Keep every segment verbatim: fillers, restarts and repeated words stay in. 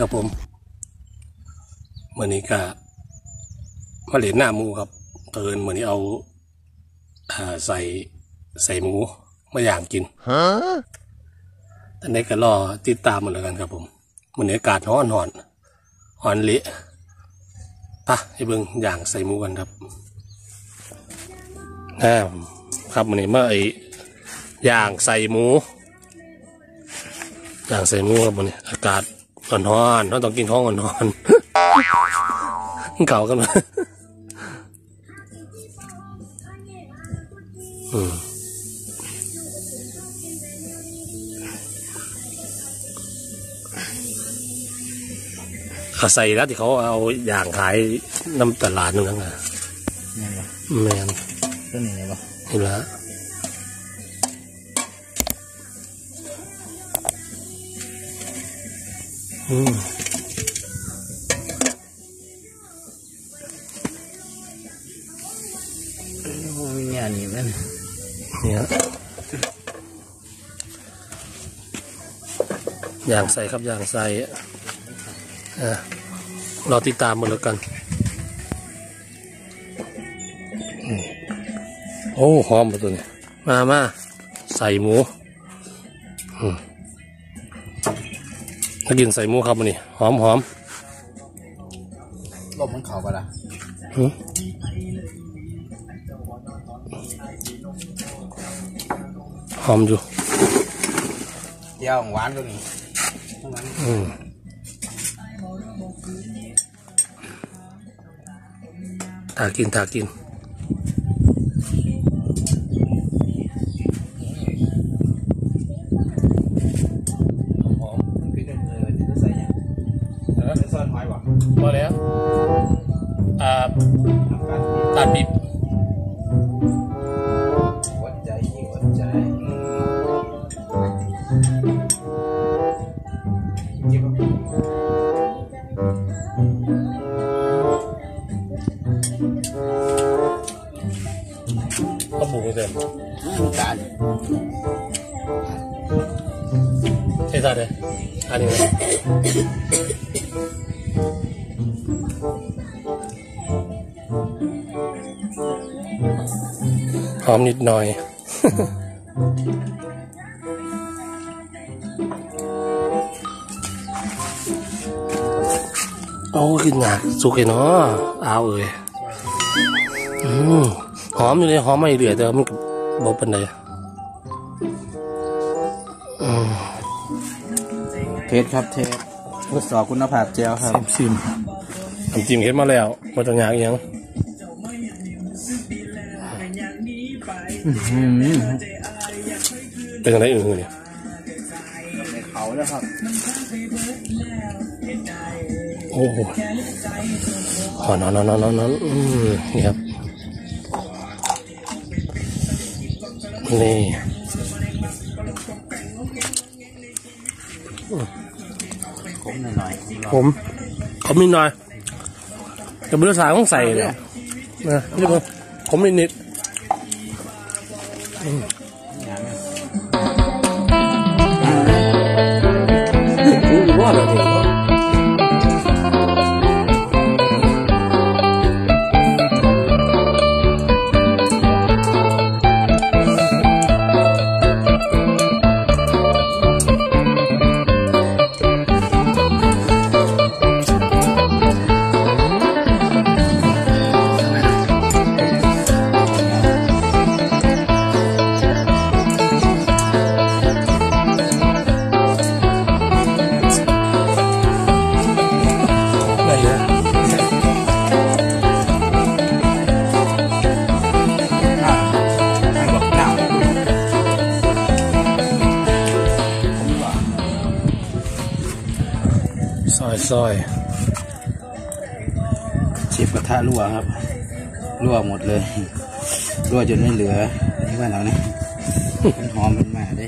ครับผมเมื่อนี้ก็มาเหรียญหน้ามูครับเตือนเมื่อนี้เอาใส่ใส่หมูมาอย่างกินฮะอันนี้ก็รอติดตามมันแล้วกันครับผมเมื่อนี้อากาศร้อนหอนหอนเละปะไอ้เบิ้งอย่างใส่หมูกันครับนะครับเมื่อนี้เมื่อไอ้อย่างใส่หมูอย่างใส่หมูครับเมื่อนี้อากาศหอนหอนเราต้องกินท้องหอนหอนเก่ากันมาอืมเขาใส่แล้วที่เขาเอาอย่างขายน้ำตลาดนึงนะแมนต้นไหนวะเห็นแล้วอืมอย่างใส่ครับอย่างใส่เราติดตามมาแล้วกันโอ้หอมมาตัวนี้มามาใส่หมูถ้ากินใส่หมูครับมันนี่หอมหอมลมมันเข่าปะล่ะหอมอยู่เยี่ยวหวานตัวนี้อืมถากินถากินหอมพี่เดินเลยจะใส่ยังเออเป็นซอนหอยวะพอแล้วอ่าตัดบีบวัดใจยิ่งวัดใจก็ปลูกเต็มตาเลยใช่ตาเลยอันนี้หอมนิดหน่อยโอ้กินหนักสุกเลยเนาะเอาเอ้ยอืมหอมอยู่เลยหอมไม่เหลือแต่มันบอกเป็นไรอืมเทสครับเทสทดสอบคุณภาพเจลครับซิมซิมซิมเทสมาแล้วมาจากอย่างยังเป็นอะไรอื่นเนี่ยในเขาแล้วครับโอ้โหนอนนอนนอนนอนนี่ครับนี่ผมหน่อยผมผมนิดหน่อยแต่บริษัทต้องใส่เลยนะนี่ผมผมนิดนิดว่าเลยซอยเชฟกระทะรั่วครับรั่วหมดเลยรั่วจนไม่เหลือนี่ว่าเราเนี่ยหอมเป็นมาได้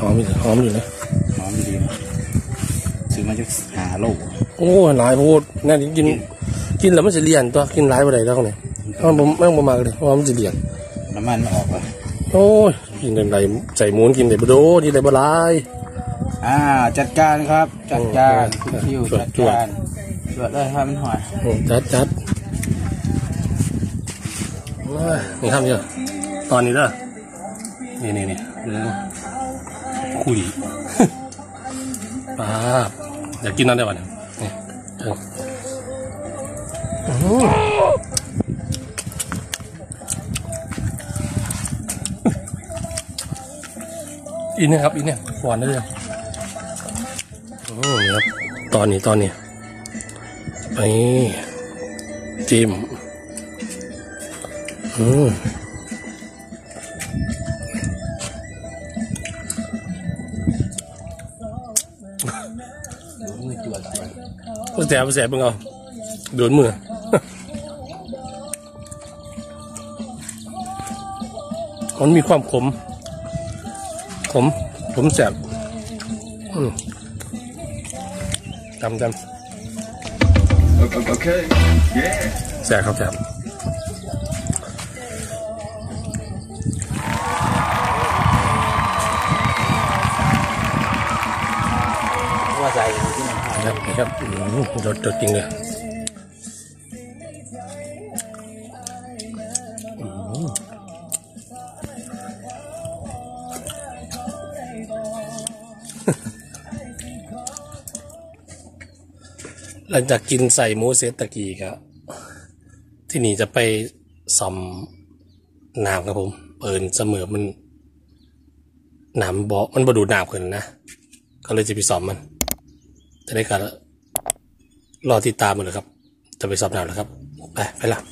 หอมหอมอยู่นะหอมดีซื้อมาจากหาโลกโอ้หลายโพดนั่นกินกินแล้วมันจะเลี่ยนตัวกินหลายไปไหนแล้วเนี่ยไม่ไม่มาเลยเพราะมันจะเลี่ยนน้ำมันออกอ่ะโอ้ กินอะไรใส่หมูกินแต่บะโดกินแต่บะลายอ่าจัดการครับจัดการคุณคิวจัดการตรวจเลยครับมันหอยจัดจัดนี่ทำยังตอนนี้เด้อนี่นี่นี่คุยป้าอยากกินนั่นได้ป่ะเนี่ยอินเนี่ยครับอินเนี่ยหวานได้เลยอืมครับตอนนี้ตอนนี้ไปจิ้มอืมแสบแสบมึงเอาโดนมือมันมีความขมขมขมแสบจำจำแสบครับแสบว่าใจครับครับรสจริงเลยหลังจากกินใส่หมูเซตตะกี้ครับที่นี่จะไปซ่อมน้ำครับผมเปิดเสมอมันน้ำบ่อมันบ่ดูดน้ำขึ้นนะก็เลยจะไปซ่อมมันจะได้การรอติดตามมันเลยครับจะไปซ่อมน้ำแล้วครับไปไปละ